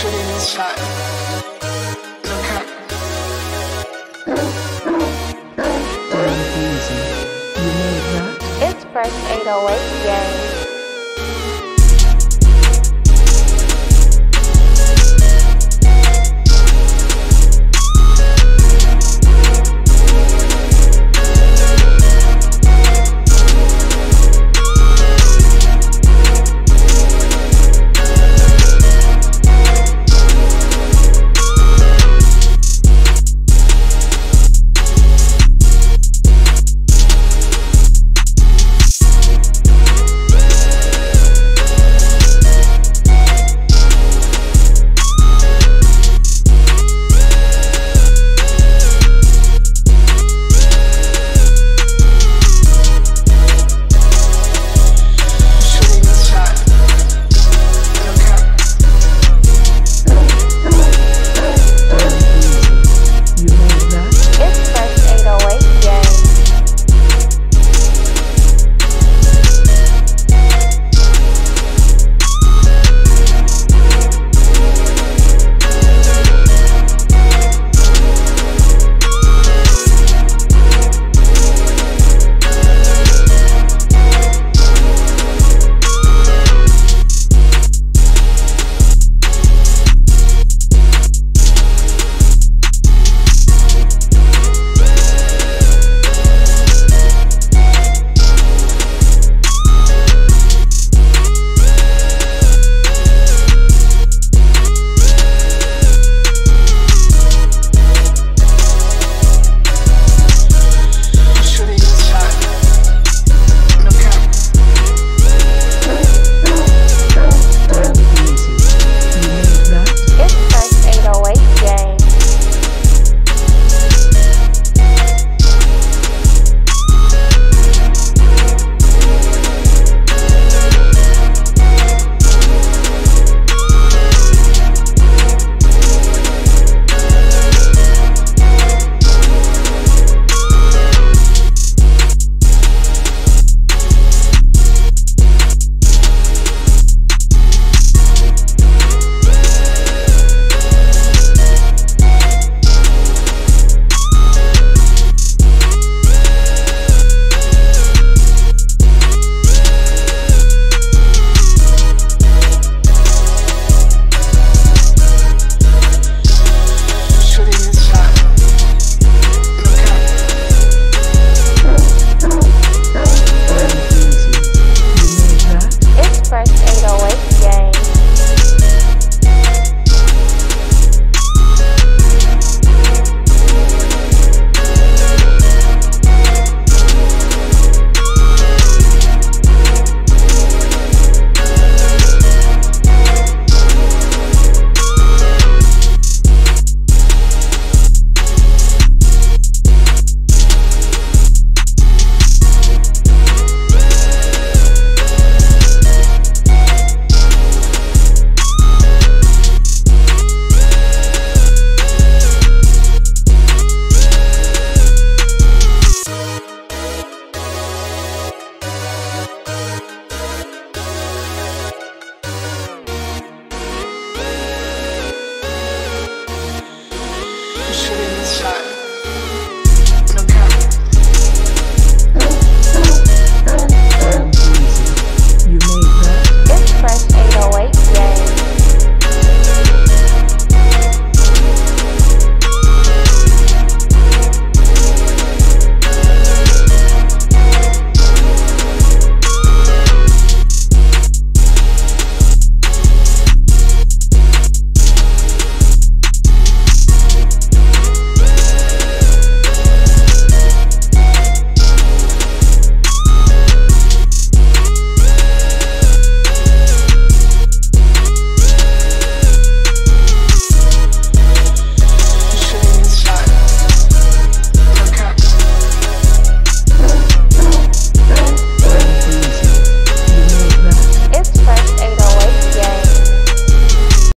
trees like, look up. It's Fresh 808 Gang.